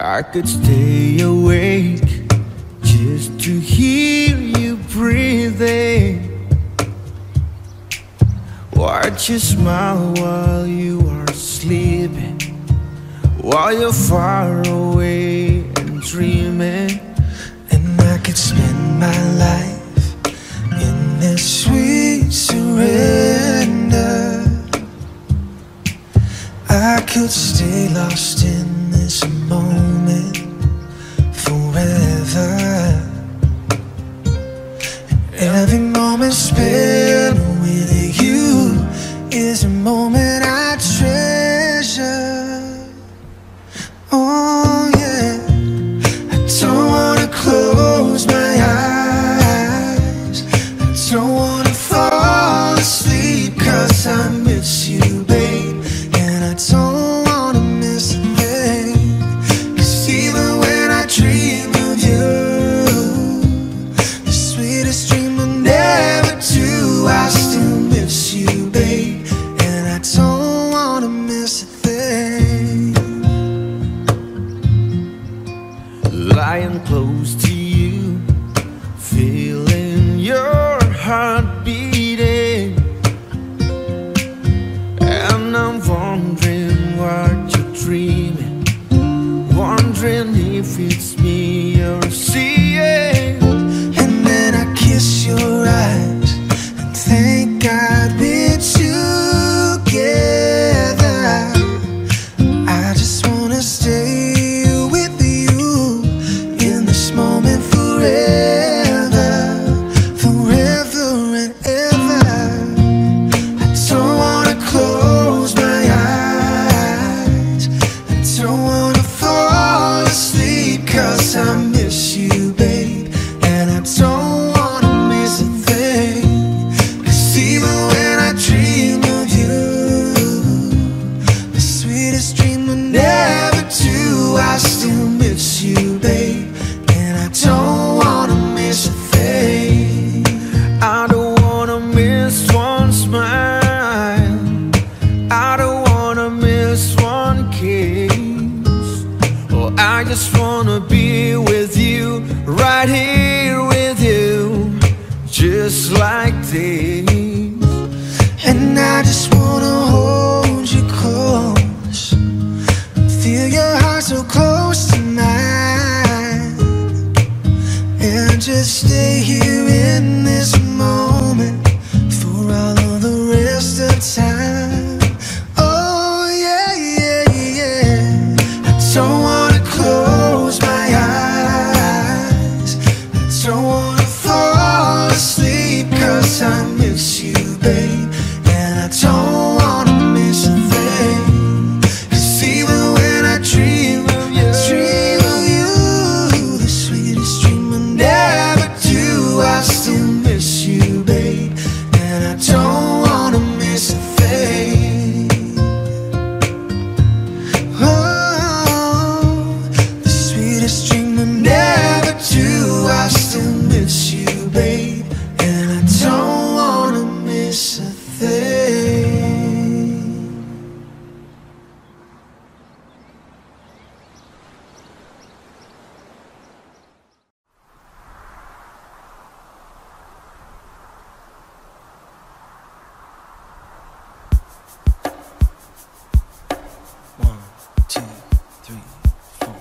I could stay awake just to hear you breathing. Watch you smile while you are sleeping, while you're far away and dreaming. And I could spend my life in this sweet surrender. I could stay lost in this moment forever. And every moment spent with you is a moment I treasure. Oh yeah, I don't wanna close my eyes, I don't wanna fall asleep, cause I miss you, babe. And I don't wanna miss a thing, cause even when I dream of you, the sweetest dream I never do, I still miss you, babe. And I don't wanna miss a thing. Lying close to you, feeling your heart beating, and I'm wondering what you're dreaming, wondering if it's me you're seeing. And then I kiss your eyes and thank God we're together. I just wanna stay with you in this moment forever, forever and ever. I don't wanna close my eyes, I don't wanna fall asleep, cause I miss you, babe. And I don't wanna miss a thing, cause even when I dream of you, the sweetest dream I never do, I still miss you, babe. And I don't wanna miss a thing, I don't wanna miss one smile, I don't wanna miss one kiss. Oh, I just wanna be with you, right here with you, just like this. and I just wanna hold you close, feel your heart so close to mine, and just stay here in this moment for all of the rest of time. Oh yeah, yeah, yeah. I don't wanna close my eyes, I don't wanna fall asleep, cause I miss you, babe. And I don't wanna miss a thing, cause even when I dream of you, the sweetest dream I never do, I still miss you, babe. And I don't wanna miss a thing. Oh, the sweetest dream I never do, I still miss you, babe. And I don't wanna miss a thing. One, two, three, four.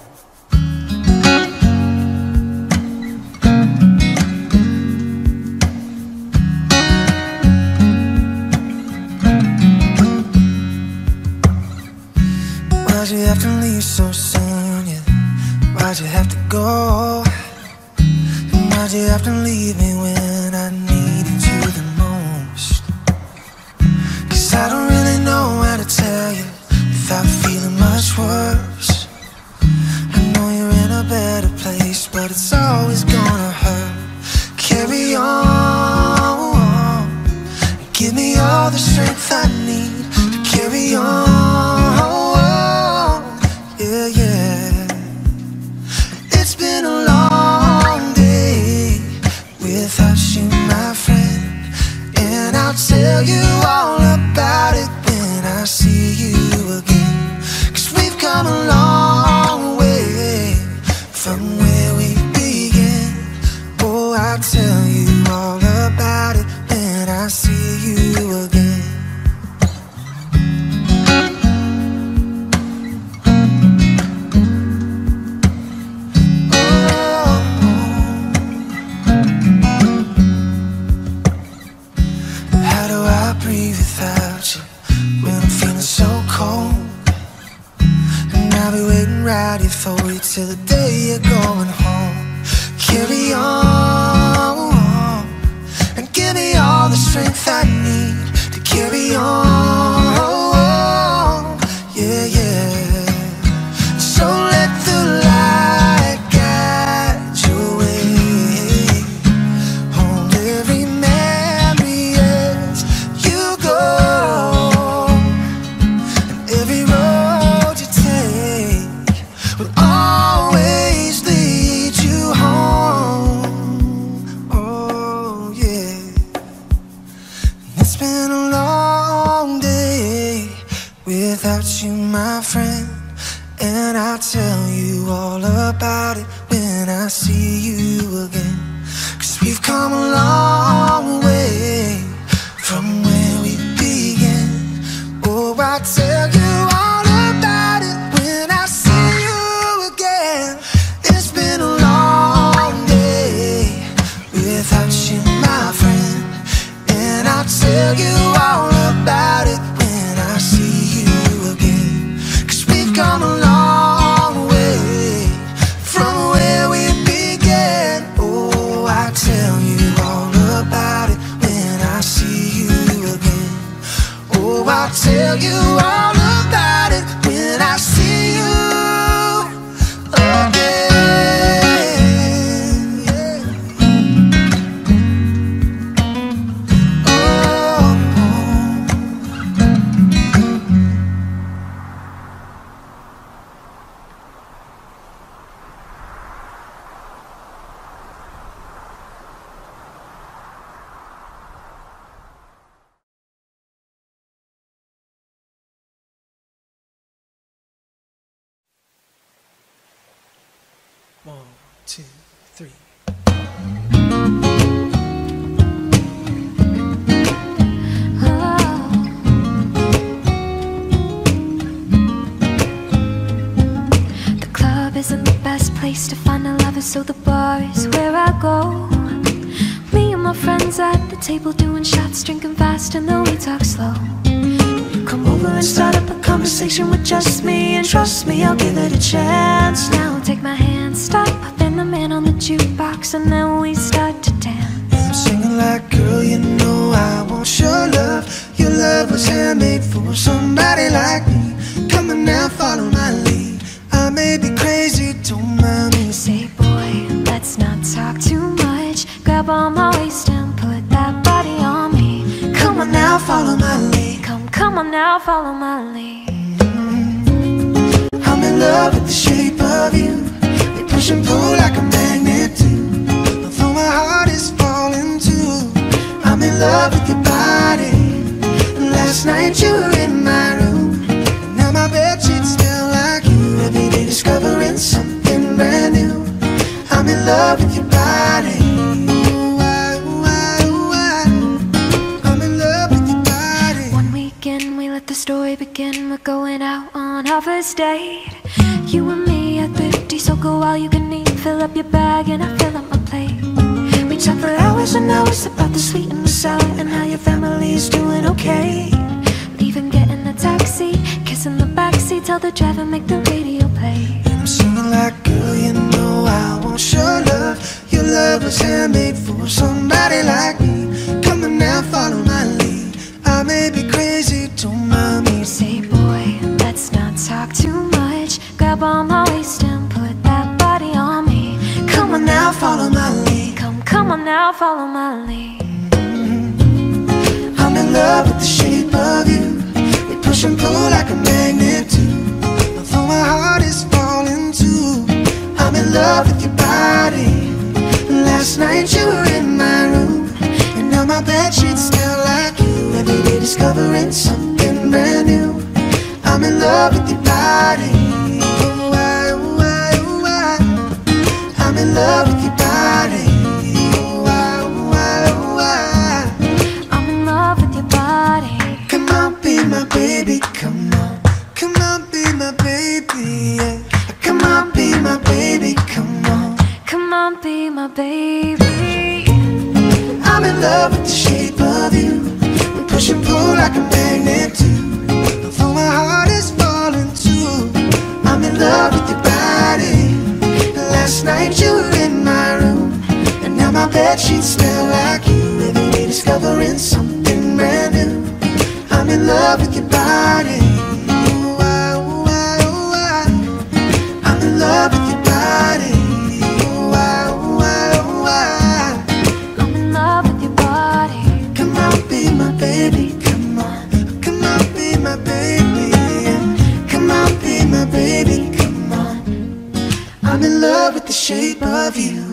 Why'd you have to leave so soon, yeah? Why'd you have to go? And why'd you have to leave me when I needed you the most? Cause I don't really know how to tell you without feeling much worse. I know you're in a better place, but it's always gonna hurt. Carry on, give me all the strength I need to carry on. Yeah, yeah. It's been a long day without you, my friend, and I'll tell you all about it when I see you again. Cause we've come a long way can't breathe without you when I'm feeling so cold. And I'll be waiting right here for you till the day you're going home. Carry on and give me all the strength I need to carry on. Yeah, yeah. So let the light guide your way. Only remember as you go, and every road you take will always lead you home. Oh yeah. It's been a long day without you, my friend, and I'll tell you all about it when I see you again. Cause we've come a long way from where we began. Oh, I'll tell you all about it when I see you again. It's been a long day without you, my friend, and I'll tell you all about it when I see you again. Cause we've come a long way from where we began. Oh, I'll tell you all about it when I see you again. Oh, I'll tell you all about it when I see you again. Oh. One, two, three. The club isn't the best place to find a lover, so the bar is where I go. Me and my friends at the table doing shots, drinking fast, and then we talk slow. Come over and start up a conversation with just me, and trust me, I'll give it a chance. Now take my hand, stop, then the man on the jukebox, and then we start to dance. I'm singing like, girl, you know I want your love was handmade for somebody like me. Come on now, follow my lead, I may be crazy, don't mind me. Say, boy, let's not talk too much, grab on my waist and put that body on me. Come on now, follow my lead. Come on now, follow my lead. I'm in love with the shape of you. We push and pull like a magnet do. Although my heart is falling too, I'm in love with your body. Last night you were in my room, and now my bedsheets smell like you. Every day discovering something brand new. I'm in love with your body. Story begin, we're going out on our first date. You and me are thrifty, so go all you can eat. Fill up your bag and I fill up my plate. We talk for hours and hours about the sweet and the sour, and how your family's doing okay. Leaving, getting a taxi, kissing the backseat, tell the driver make the radio play. And I'm singing like, girl, you know I want your love. Your love was handmade for somebody like me. Come on now, follow my lead, I may be crazy, don't mind me. Say, boy, let's not talk too much, grab on my waist and put that body on me. Come on now, follow my lead. Come on now, follow my lead. I'm in love with the shape of you. We push and pull like a magnet do. Although my heart is falling too, I'm in love with your body. Last night you were in my room, and now my bedsheets smell like you. Every day discovering something brand new. I'm in love with your body. Oh, I, oh, I, oh, I. I'm in love with your body. Oh, I, oh, I, oh, I. I'm in love with your body. Come on, be my baby, come on. Come on, be my baby, yeah. Come on, be my baby, come on. Come on, be my baby. I'm in love with the shape of you. Push and pull that she'd smell like you. Every day discovering something brand new. I'm in love with your body. Oh, I, oh, I, oh, I. I'm in love with your body. Oh, I, oh, I, oh, I. I'm in love with your body. Come on, be my baby. Come on, come on, be my baby. Come on, be my baby. Come on. I'm in love with the shape of you.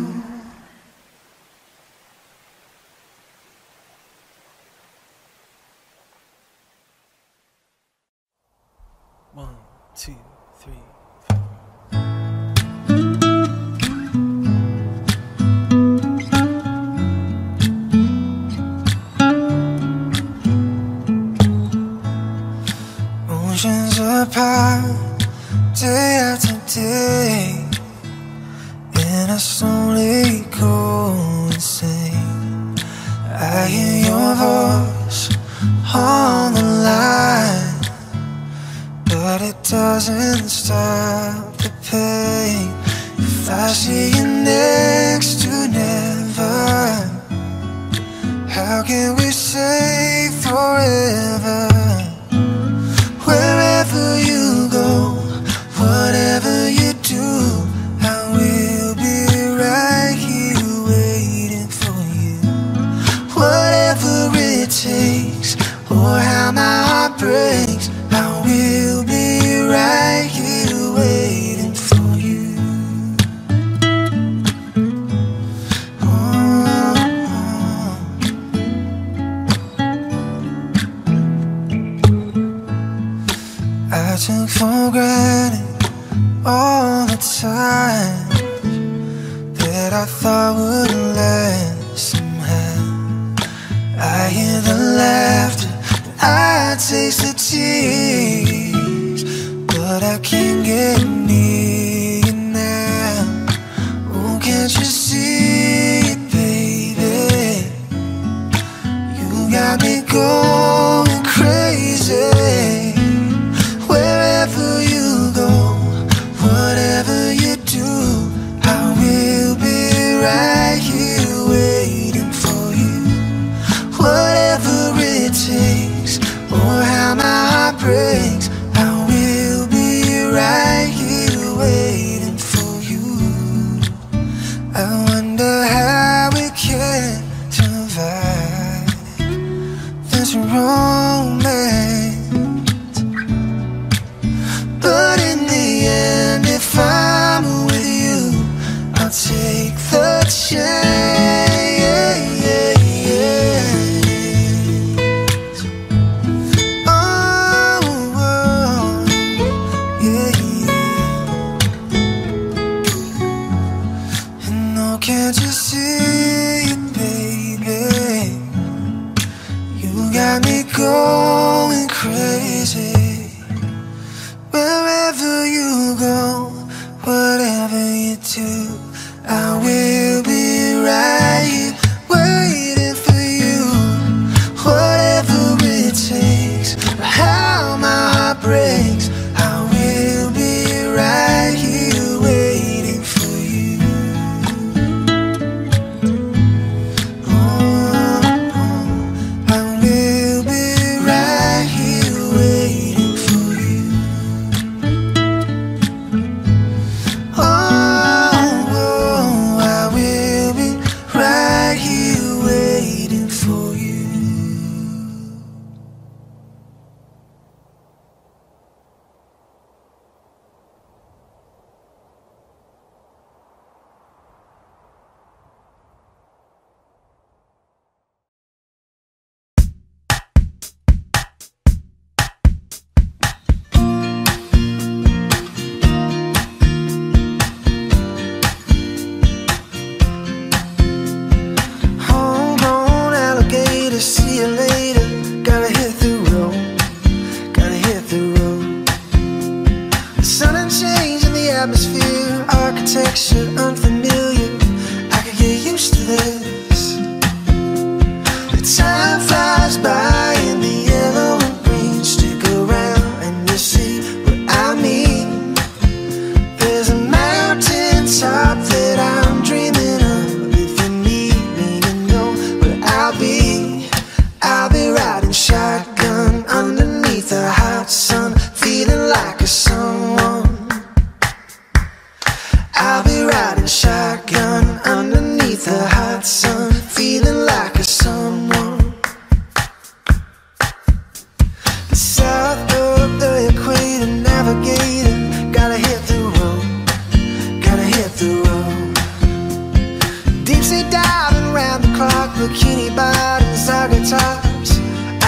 Top that I'm dreaming of within me.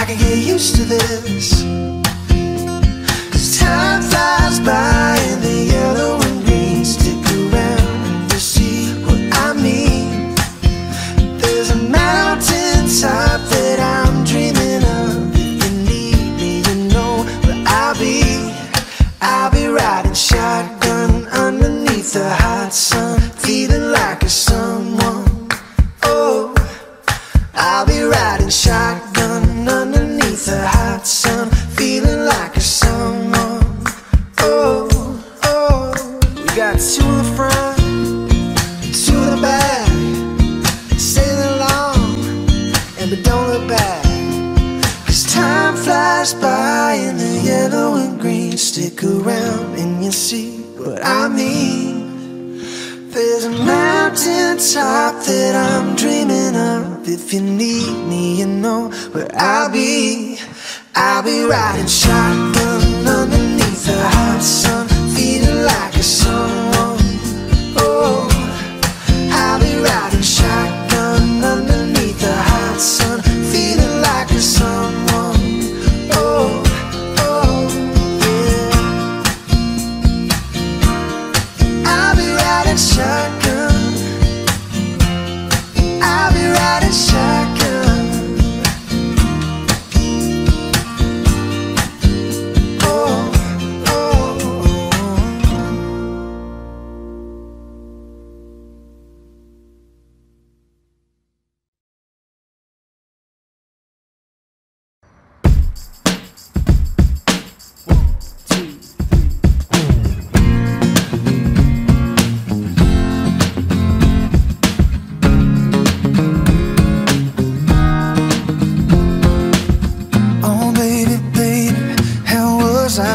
can get used to this, 'cause time flies by and the yellow and green stick around to see what I mean. There's a mountain top that I'm dreaming of. If you need me, you know where I'll be riding shotgun underneath the hot sun, feeling like a someone. I'll be riding shotgun underneath the hot sun, feeling like a someone. Oh, oh, we got two in the front, two in the back, sailing along, and we don't look back, 'cause time flies by and the yellow and green stick around and you see what I mean. There's a mountain top that I'm dreaming of. If you need me, you know where I'll be riding shotgun underneath the hot sun, feeling like a someone. Oh, I'll be riding shotgun underneath the hot sun, feeling like a someone. Oh, oh, yeah. I'll be riding shotgun. I'll be riding shotgun. Oh, oh. 1, 2, 3. I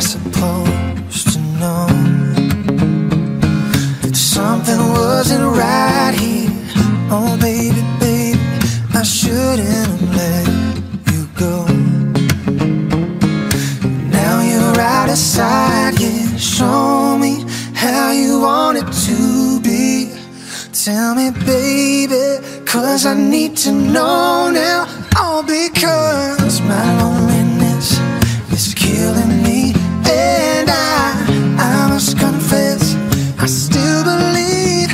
supposed to know that something wasn't right here. Oh baby, baby, I shouldn't have let you go. Now you're out of sight, yeah. Show me how you want it to be. Tell me baby, 'cause I need to know now. All because my loneliness is killing me. And I must confess, I still believe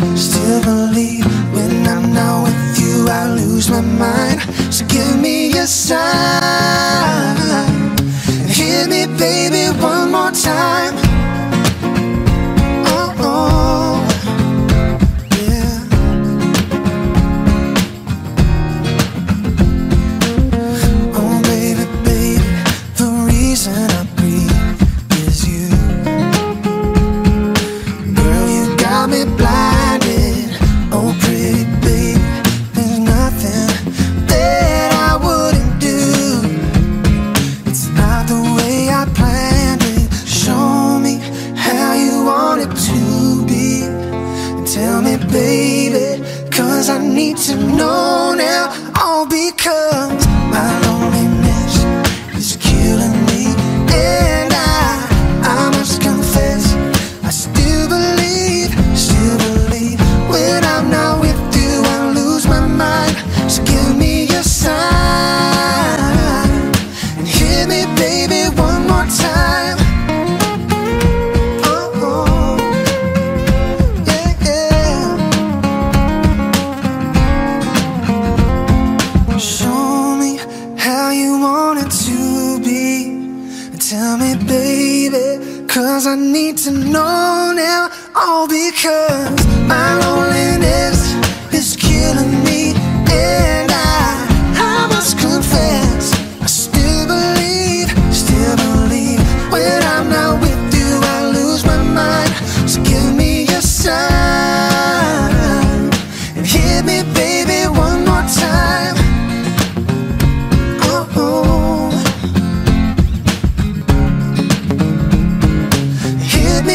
when I'm not with you, I lose my mind. So give me a sign, hit me baby one more time. Oh, oh, yeah. Oh baby, baby, the reason I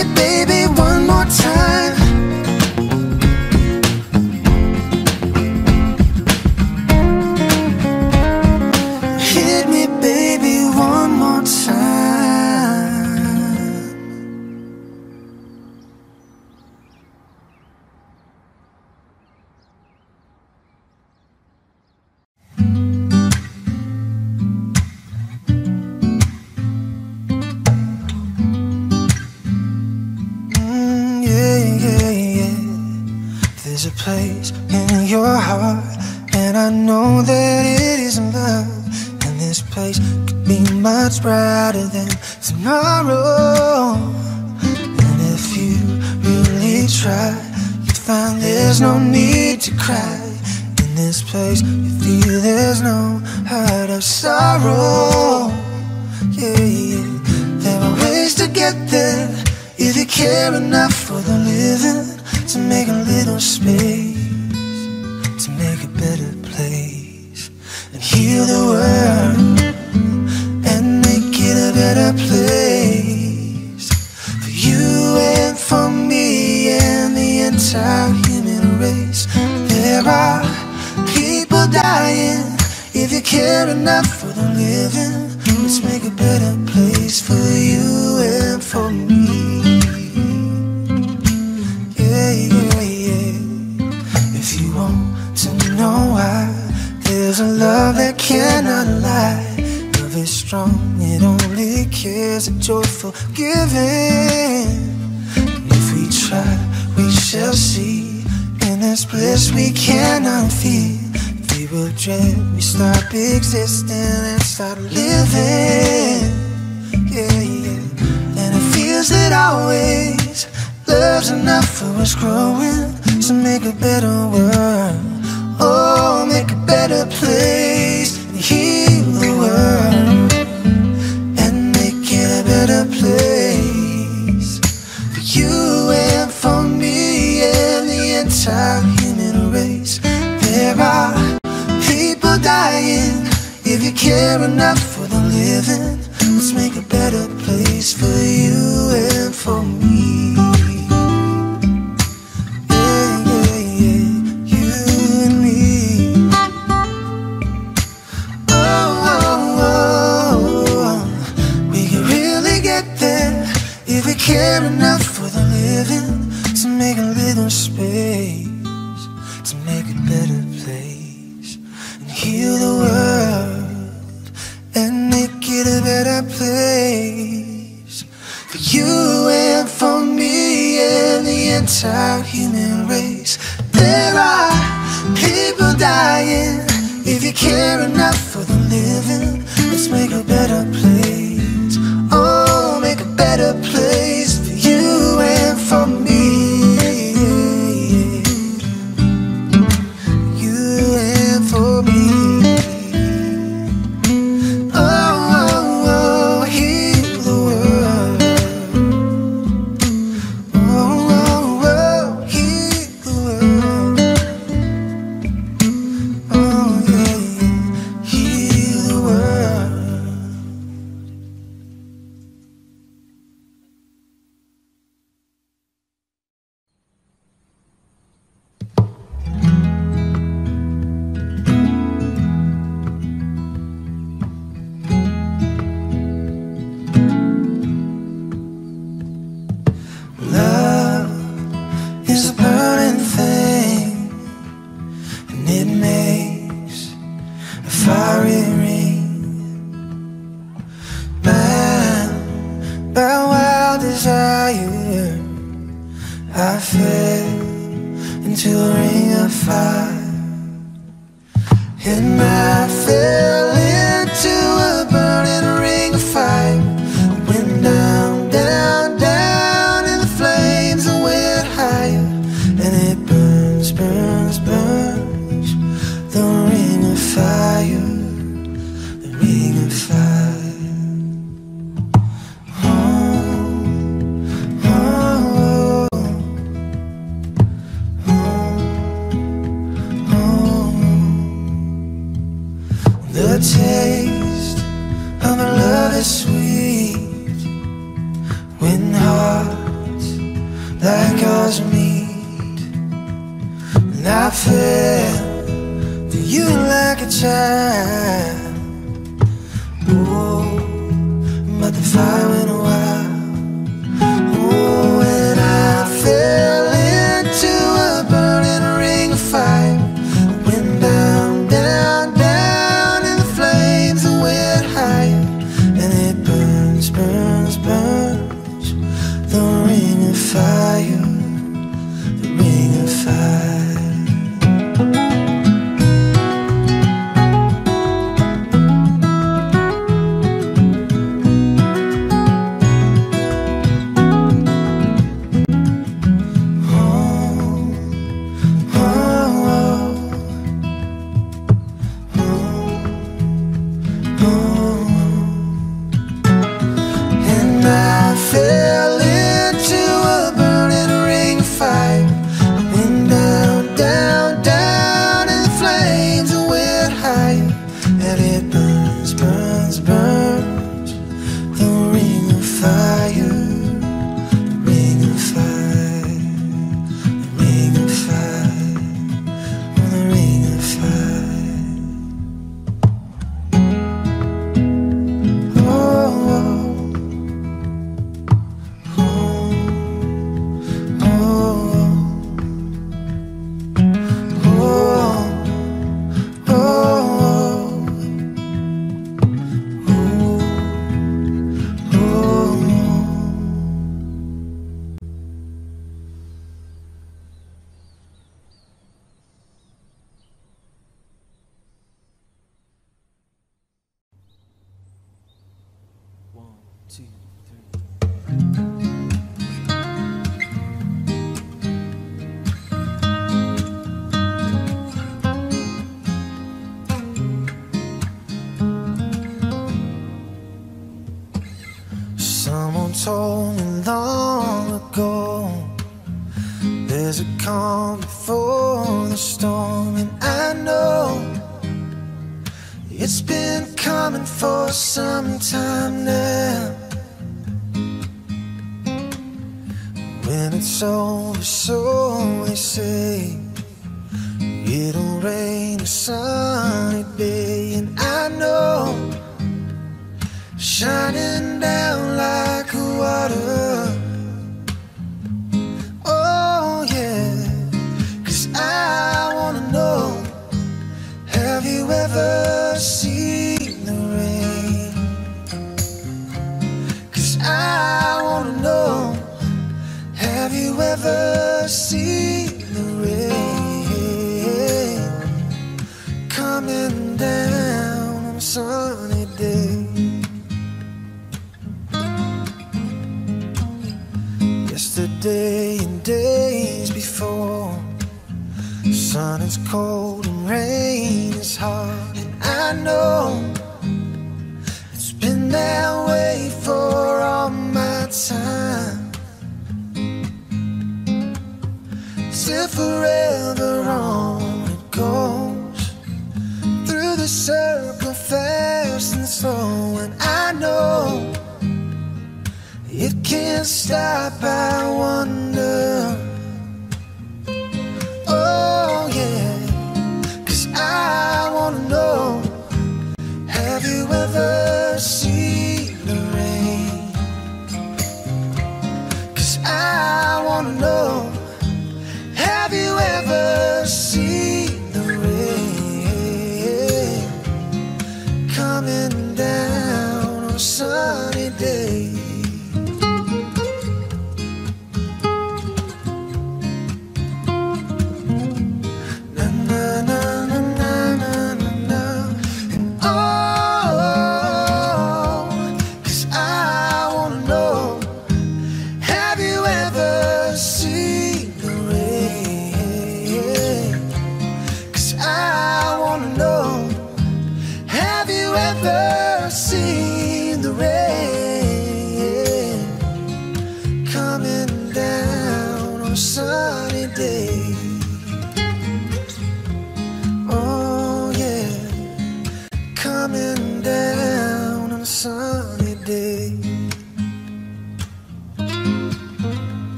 baby, one more time. There's a place in your heart, and I know that it isn't love. And this place could be much brighter than tomorrow. And if you really try, you'd find there's no need to cry. In this place you feel there's no hurt or sorrow. Yeah, yeah. There are ways to get there if you care enough for the living to make a little space, to make a better place, and heal the world, and make it a better place, for you and for me and the entire human race. There are people dying, if you care enough for the living, let's make a better place for you and for me. Know why there's a love that cannot lie. Love is strong, it only cares a joyful giving. And if we try, we shall see. In this bliss we cannot feel. If we will dread, we stop existing and start living. Yeah, yeah. And it feels that always love's enough for us growing to make a better world. Oh, make a better place and heal the world, and make it a better place for you and for me and the entire human race. There are people dying, if you care enough for the living, let's make a better place for you and for me. Care enough for the living to make a little space, to make a better place, and heal the world, and make it a better place for you and for me and the entire human race. There are people dying, if you care enough for the living, let's make a better place. Oh, make a better place for me, you and for me. Oh, oh, oh, heal the world. Oh, oh, oh, heal the world. Oh, yeah, heal the world. Burns, burns, burns, the ring of fire, the ring of fire. 2, 3. Someone told me long ago there's a calm before the storm, and I know it's been coming for some time now. When it's over, so they say, it'll rain a sunny day. And I know, shining down like water, oh yeah, 'cause I wanna know, have you ever seen the rain? 'Cause I wanna know, have you ever seen the rain coming down on a sunny day? Yesterday and days before, sun is cold and rain is hard. I know it's been that way for all my time, till forever on it goes, through the circle fast and slow. And I know it can't stop. I wonder, oh yeah, 'cause I wanna know, have you ever seen the rain? 'Cause I wanna know, have you ever seen the rain coming down on a sunny day?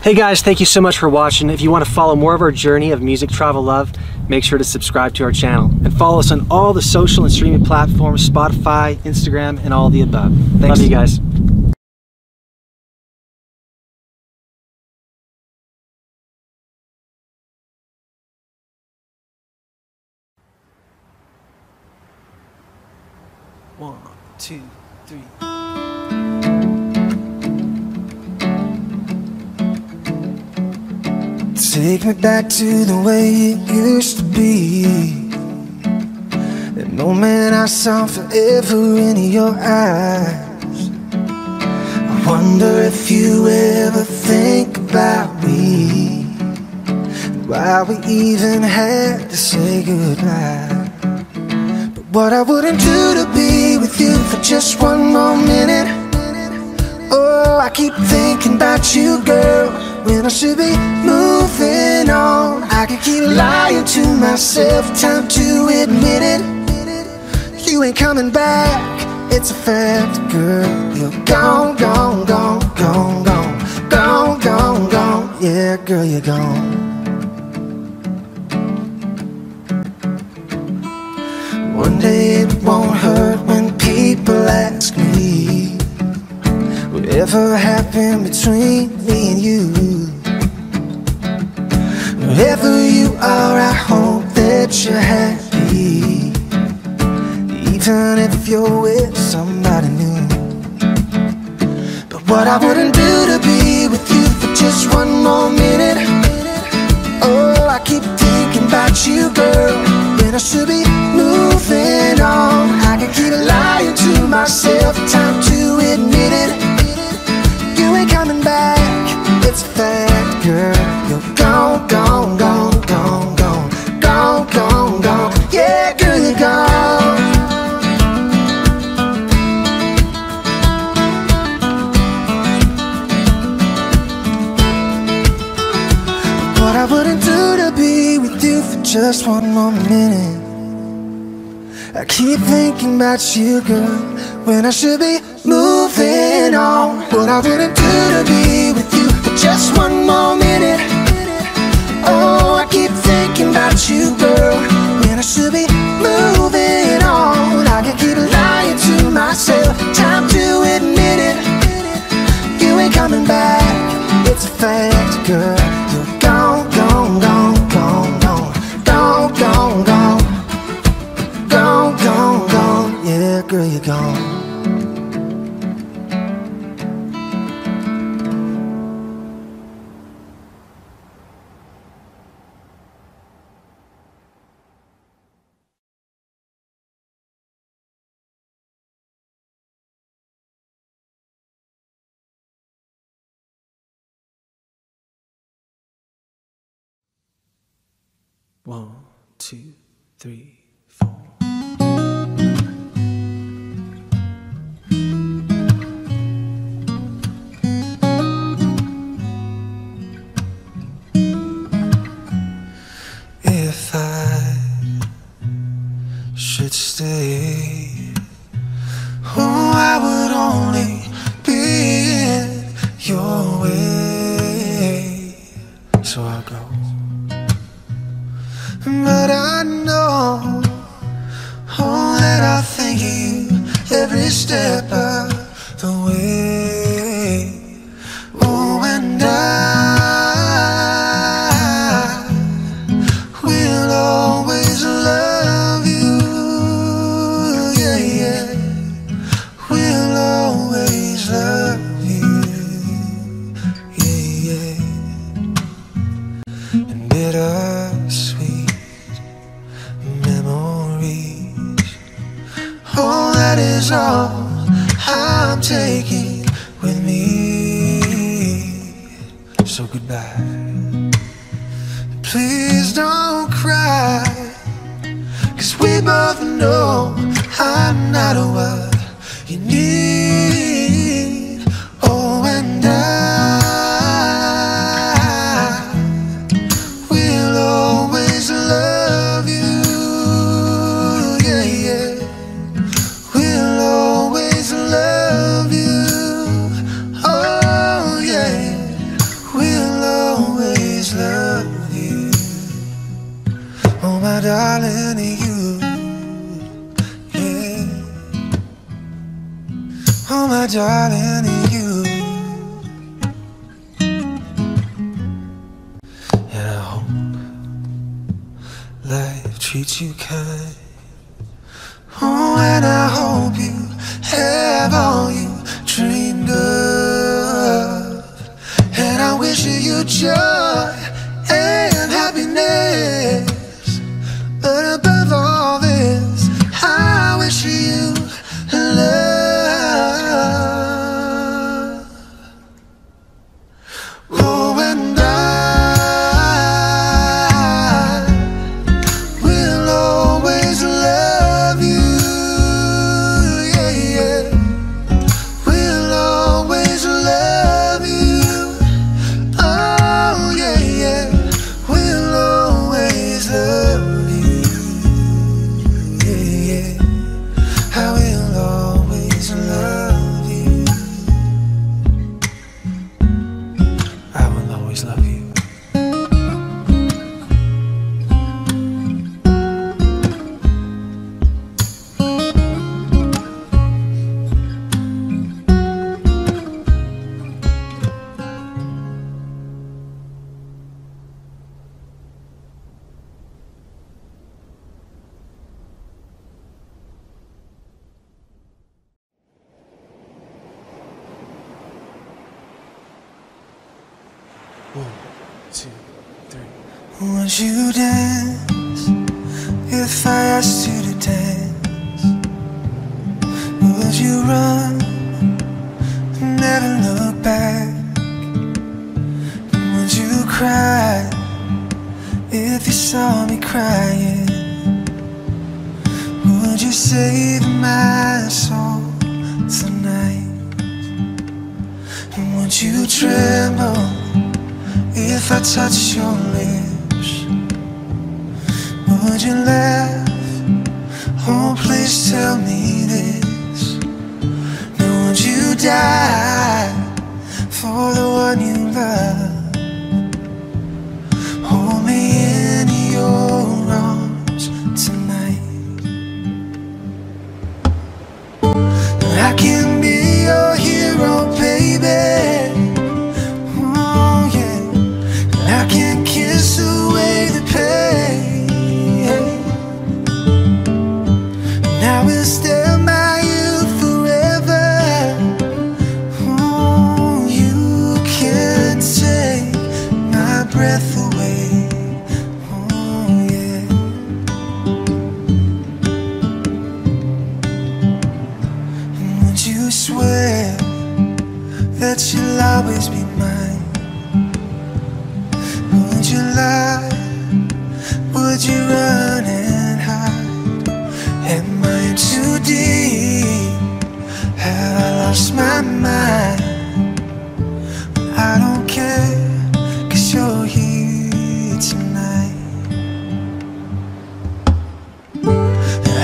Hey guys, thank you so much for watching. If you want to follow more of our journey of music, travel, love, make sure to subscribe to our channel and follow us on all the social and streaming platforms, Spotify, Instagram, and all the above. Thanks. Love you guys. One, two, three. Take me back to the way it used to be. That moment I saw forever in your eyes. I wonder if you ever think about me, why we even had to say goodbye. But what I wouldn't do to be with you for just one more minute. Oh, I keep thinking about you, girl, when I should be moving on. I can keep lying to myself, time to admit it. You ain't coming back, it's a fact, girl. You're gone, gone, gone, gone, gone, gone, gone, gone. Yeah, girl, you're gone. One day it won't hurt when people ask me, Whatever happened between me and you, wherever you are, I hope that you're happy, even if you're with somebody new. But what I wouldn't do to be with you for just one more minute. Oh, I keep thinking about you, girl, and I should be moving on. I can keep lying to myself, time to admit it. You ain't coming back, it's a fact, girl. You're gone, gone, gone, gone, gone, gone, gone, gone. Yeah, girl, you're gone. What I wouldn't do to be with you for just one more minute. I keep thinking about you, girl, when I should be moving on. What I wouldn't do to be with you for just one more minute. Oh, I keep thinking about you, girl, when I should be moving on. I can keep lying to myself, time to admit it. You ain't coming back, it's a fact, girl. You're gone, gone, gone, gone, gone, gone, gone, gone. Gone, gone, gone, yeah, girl, you're gone. One, two, three, four. If I should stay, oh, I would only be in your way. So I'll go, but I know, oh, that I thank you every step of the way. Oh, and I will always love you, yeah, yeah. Will always love you, yeah, yeah. And bittersweet memories, oh, that is all I'm taking with me. So goodbye. Please don't cry, 'cause we both know I'm not what you need. Oh, and I will always love you, yeah, yeah. Will always love you, oh, yeah. Will always love you. Oh, my darling, you, yeah. Oh, my darling, you. And I hope life treats you kind. Oh, and I hope you have all you dreamed of. And I wish you joy and happiness. But above all this, I wish you love. Oh, and I will always love you. 1, 2, 3. Would you dance if I asked you to dance? Would you run and never look back? Would you cry if you saw me crying? Would you save my soul tonight? Would you tremble if I touch your lips? Would you laugh? Oh, please tell me this. Now, would you die for the one you love? Hold me in your arms tonight. I can be your hero, baby. You'll always be mine. Would you lie? Would you run and hide? Am I too deep? Have I lost my mind? I don't care, 'cause you're here tonight.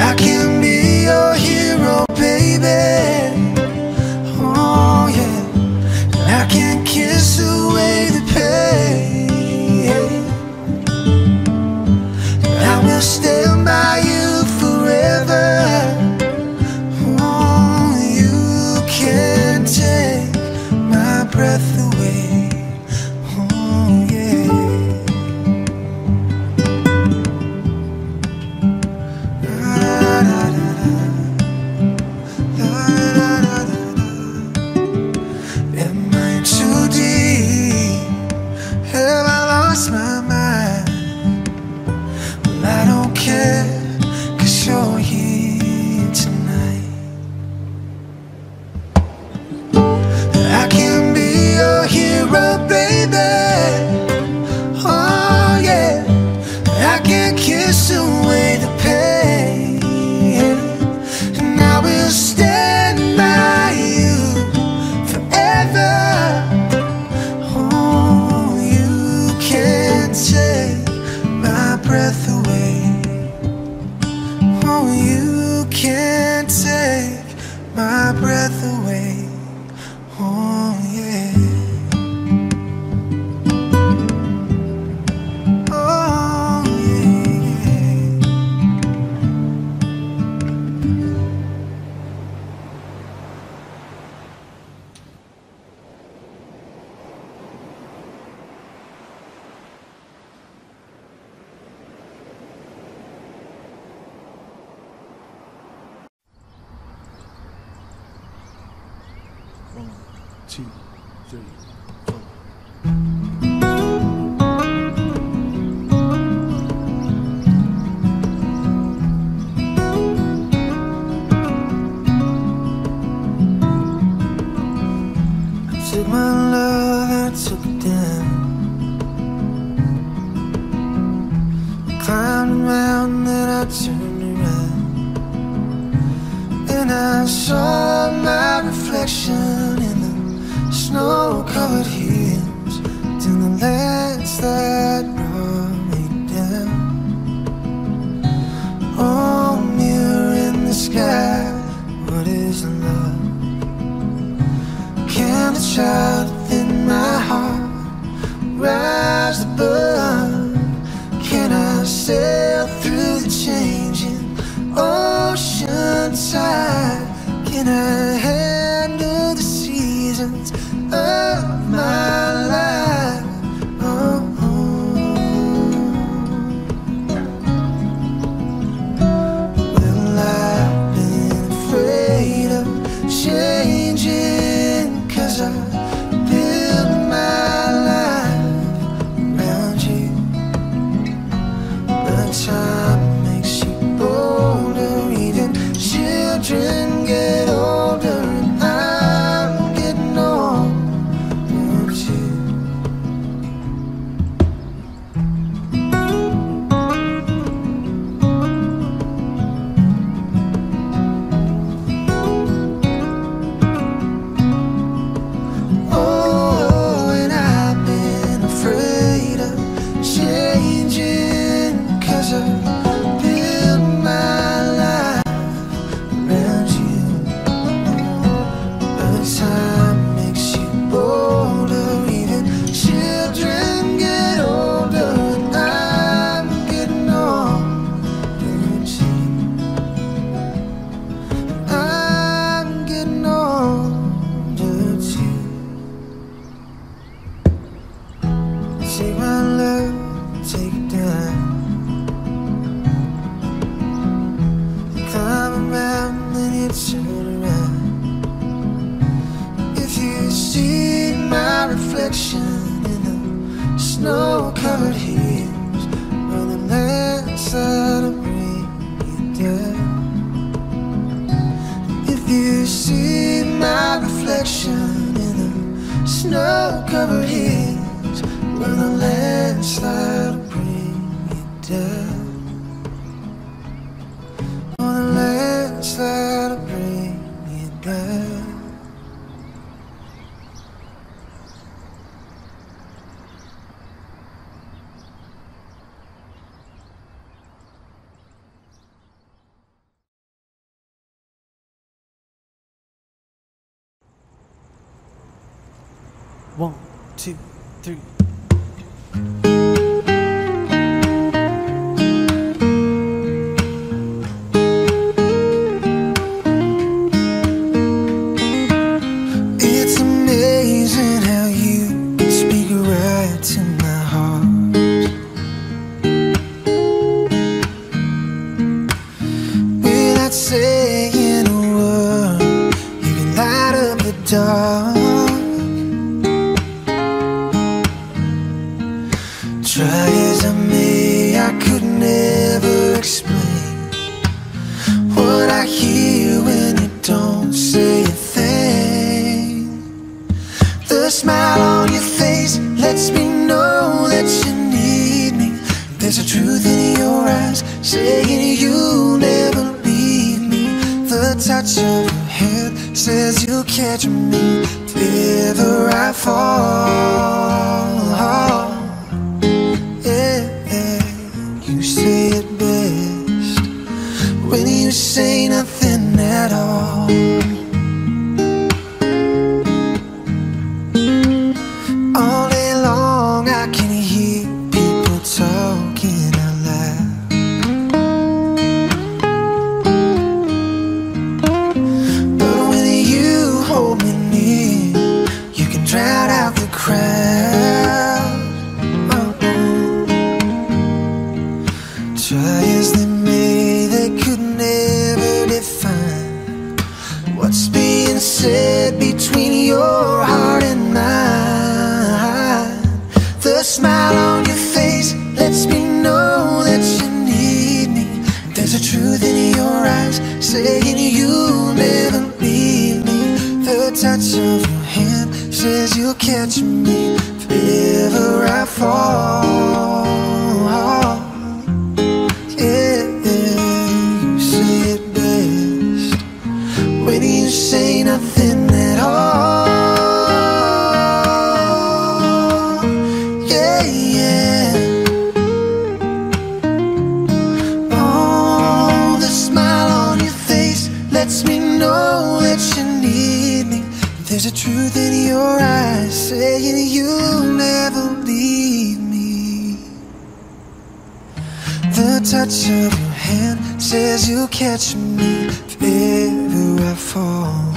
I can be your hero, baby. Kiss away the pain. I will stand by you forever. Oh, you can take my breath away. Oh, yeah. La, la, la. Changing, 'cause I build my life snow-covered hills, burning landside I'm bringing you down. If you see my reflection in the snow-covered hills, burning landslide I'm bringing you down. On the landslide I'm bringing you down. One, two, three. It's amazing how you can speak right to my heart. Without saying a word, you can light up the dark. Try as I may, I could never explain what I hear when you don't say a thing. The smile on your face lets me know that you need me. There's a truth in your eyes saying you'll never leave me. The touch of your hand says you'll catch me if ever I fall. Say it best when you say nothing at all. All day long I can hear people talking out loud, but when you hold me near, you can drown out the crowd. Try as they may, they could never define what's being said between your heart and mine. The smile on your face lets me know that you need me. There's a truth in your eyes saying you'll never leave me. The touch of your hand says you'll catch me if ever I fall. You say nothing at all. Yeah, yeah. Oh, the smile on your face lets me know that you need me. There's a truth in your eyes saying you'll never leave me. The touch of your hand says you'll catch me if ever I fall.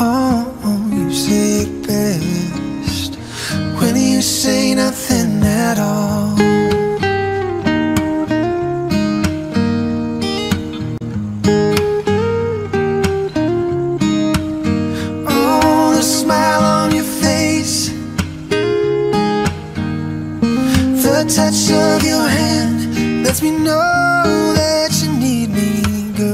Oh, you say it best when you say nothing at all. Oh, the smile on your face, the touch of your hand lets me know that you need me.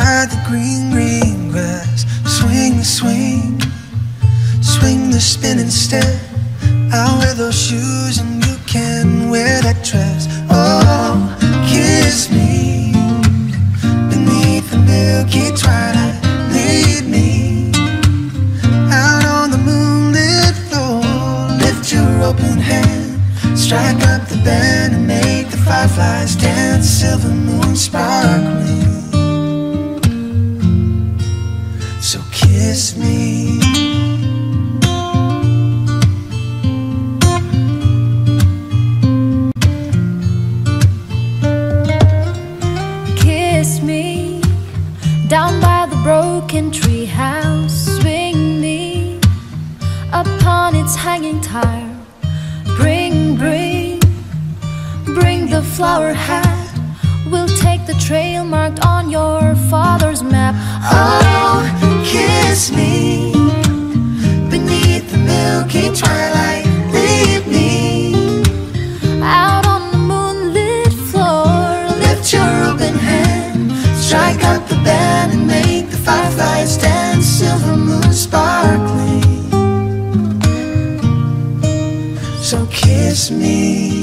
by the green grass. Swing the swing, swing the spinning step. I'll wear those shoes and you can wear that dress. Oh, kiss me beneath the milky twilight. Lead me out on the moonlit floor. Lift your open hand, strike up the band and make the fireflies dance. Silver moon sparkling. So kiss me. Kiss me down by the broken tree house. Swing me upon its hanging tire. Bring the flower hat. We'll take the trail marked on your father's map. Oh, kiss me beneath the milky twilight. Leave me out on the moonlit floor. Lift your open hand, strike up the band and make the fireflies dance. Silver moon sparkling. So kiss me.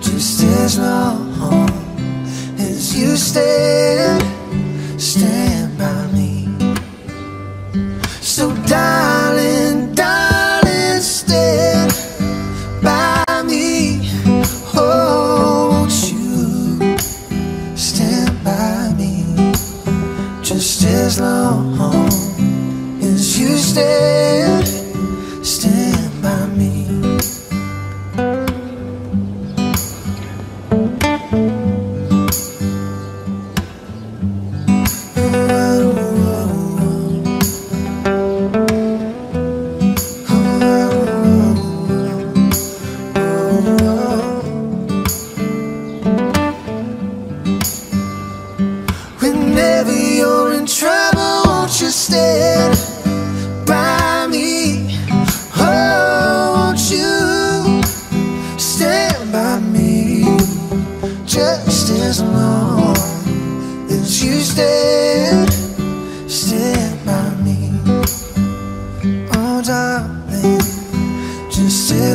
Just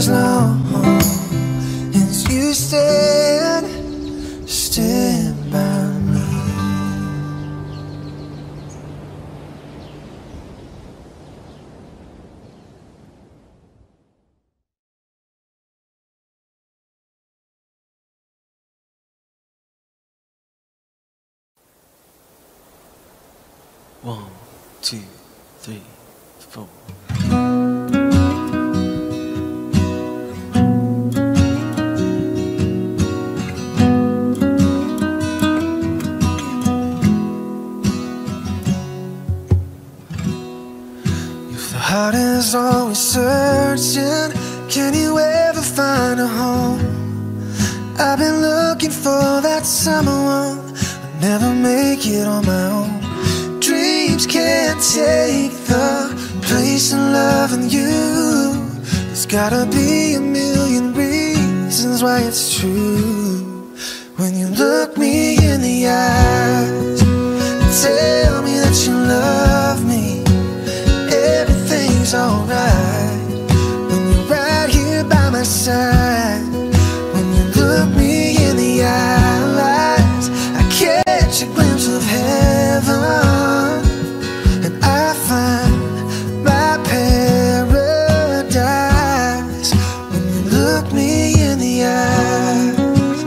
as long as you stand by me. One, two, three, four. Heart is always searching, can you ever find a home? I've been looking for that someone, I never make it on my own. Dreams can't take the place of loving you. There's gotta be a million reasons why it's true. When you look me in the eyes and tell me that you love me, alright, when you're right here by my side. When you look me in the eyes, I catch a glimpse of heaven, and I find my paradise. When you look me in the eyes,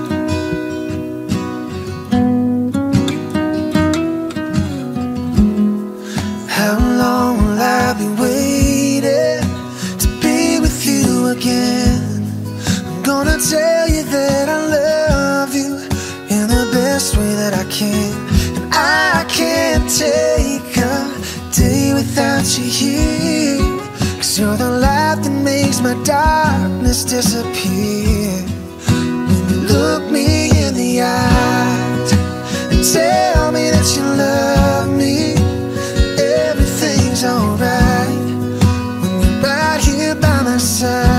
how long will I be waiting again? I'm gonna tell you that I love you in the best way that I can, and I can't take a day without you here, 'cause you're the light that makes my darkness disappear. When you look me in the eyes and tell me that you love me, everything's alright when you're right here by my side.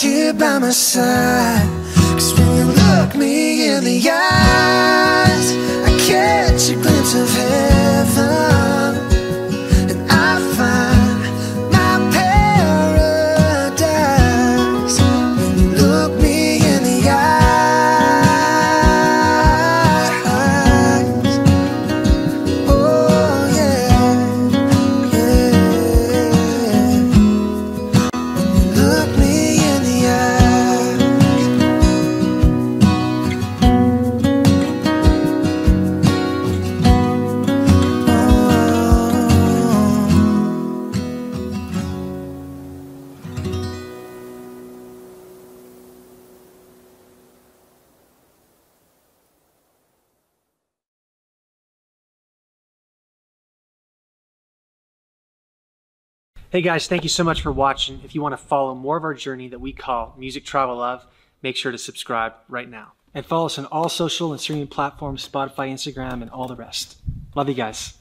Here by my side, 'cause when you look me in the eyes, I catch a glimpse of heaven, and I find my paradise. When you look me in the eyes, oh yeah, yeah. When you look me Hey guys, thank you so much for watching. If you want to follow more of our journey that we call Music Travel Love, make sure to subscribe right now. And follow us on all social and streaming platforms, Spotify, Instagram, and all the rest. Love you guys.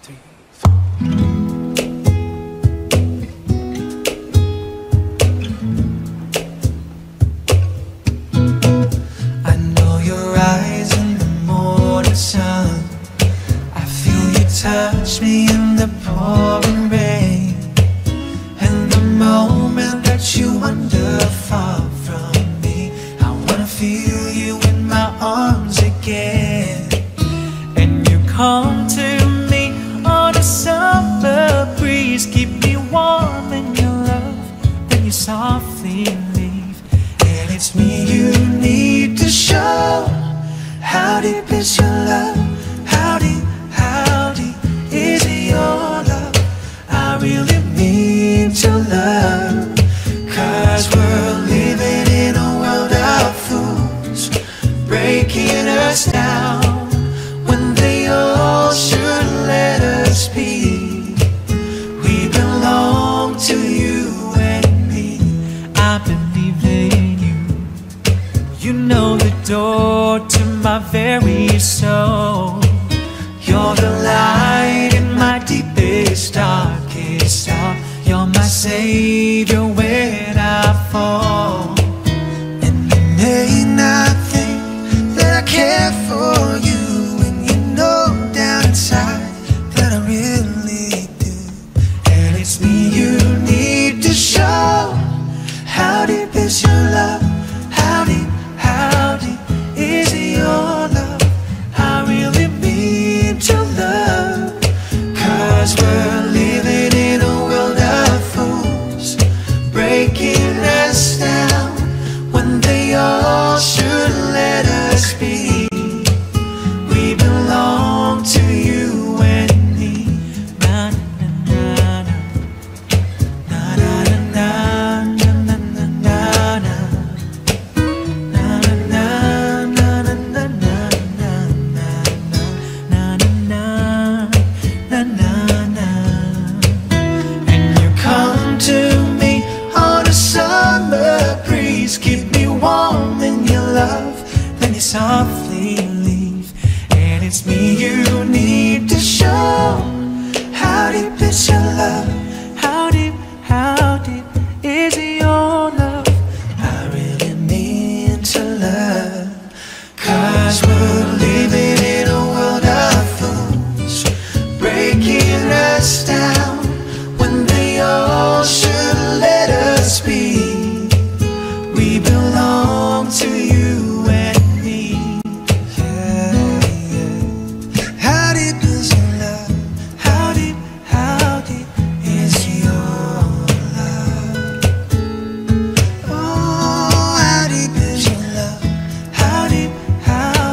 I know your eyes in the morning sun. I feel you touch me in the pouring rain. And the moment that you wander far from me, I wanna feel you in my arms again. And you come to me on a summer breeze, keep me warm in your love, then you softly leave. And it's me you need to show how deep is your love. How deep is your love? I really need your love, 'cause we're living in a world of fools, breaking us down when they all should let us be. We belong to you and me. I believe in you. You know the door to my very soul. You're the light in my deepest, darkest hour. You're my savior when I fall. And it ain't nothing that I care for you, and you know down inside that I really do. And it's me you need to show how deep is your love. How deep is your love? I really need your love, 'cause we're living in a world of fools, breaking us down when they all should let us be. We belong to you and me. Na na na na na na na na na na. Keep me warm in your love, then you softly leave. And it's me you need to show how deep is your love. How deep is your love? I really mean to love, 'cause we're living in a world of fools, breaking us down when they all should let us be. We belong to you and me. Yeah, yeah. How deep is your love? How deep is your love? Oh, how deep is your love? How deep is your love?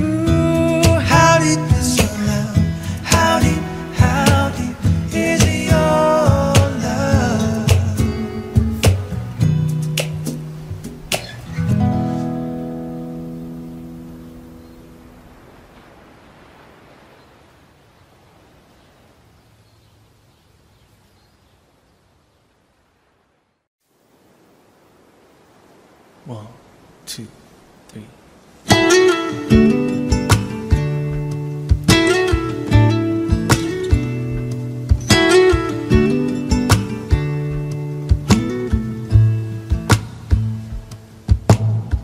Ooh, how deep is your love? How deep is your love? One, two, three.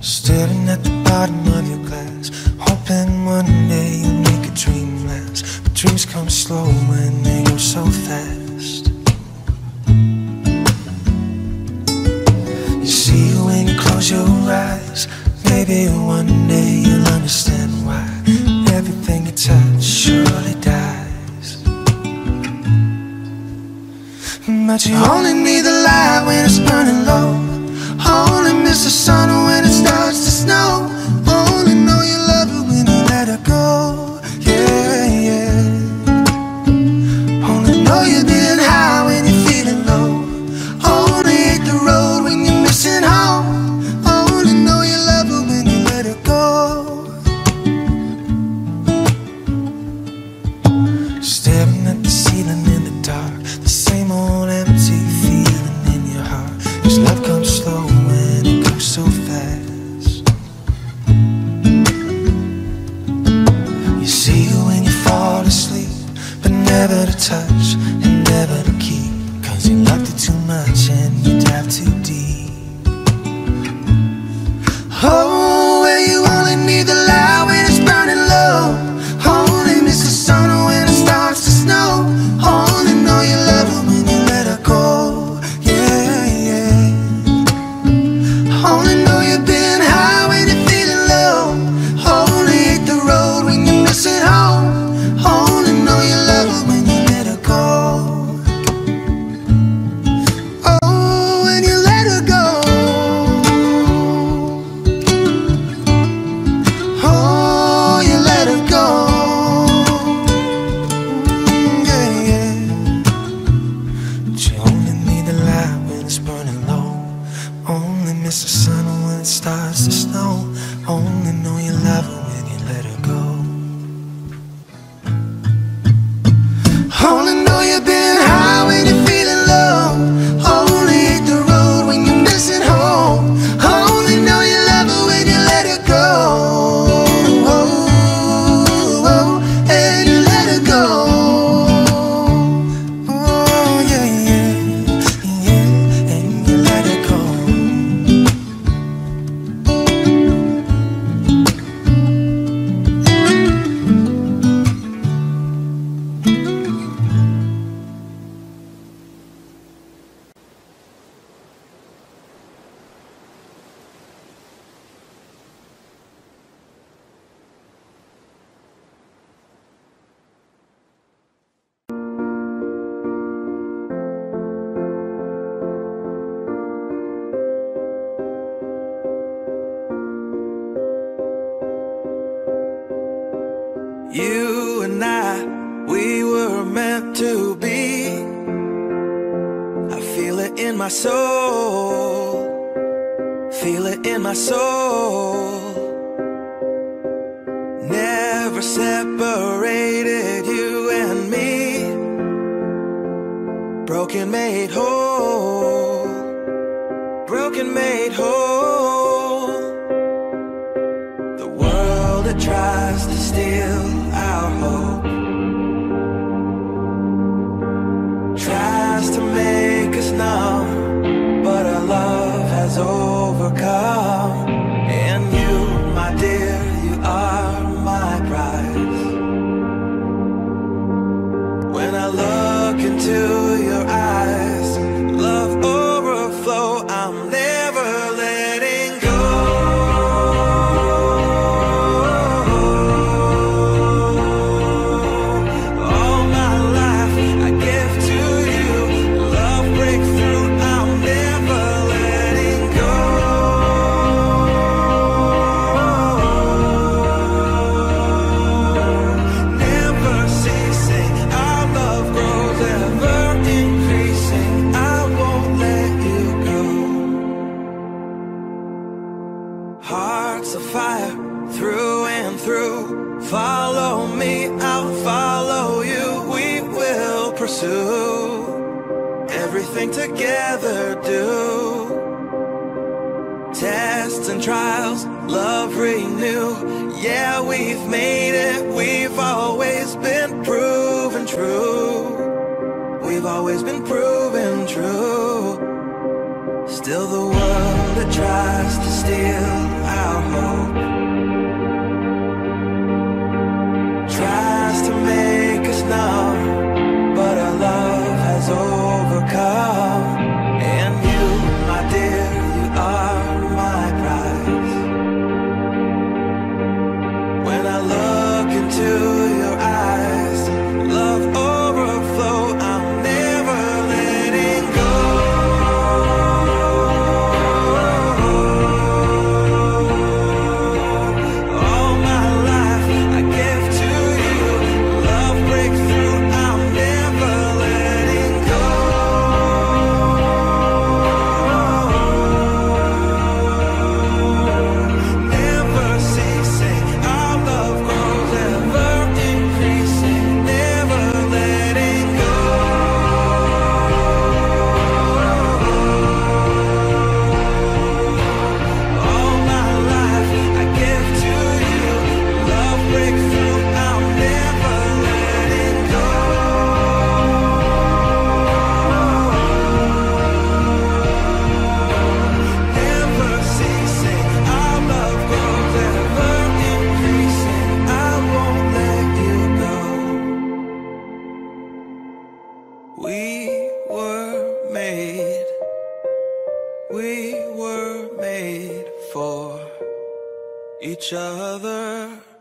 Staring at the bottom of your glass, hoping one day you'll make a dream last. But dreams come slow and they go so fast. Your eyes, maybe one day you'll understand why everything you touch surely dies. But you only need the light when it's burning low. Only miss the sun when it starts to snow. Only know you love her when you let her go. Yeah, yeah. Only know you've been high when you're feeling low. Only hit the road when you're missing home. Love comes slow and it goes so fast. is burning low. Only miss the sun when it starts to snow. Only know you love her when you let her go. Only know you've been high when you're feeling low. Only hit the road when you're missing home. Only know you love her when you let her go. And you let her go. Oh yeah, yeah, yeah, and you let her go. You and I, we were meant to be. I feel it in my soul. Feel it in my soul. Never separated, you and me. Broken made whole. Broken made whole. The world that tries to steal our hope tries to make us numb, but our love has overcome. And you, my dear, you are my prize. When I look into your eyes, love overflow, I'm there. Everything together do. Tests and trials, love renew. Yeah, we've made it, we've always been proven true. We've always been proven true. Still the world that tries to steal our hope tries to make us numb, but our love has overcome. And you, my dear, you are my prize. When I look into your eyes, love overflows. We were made for each other.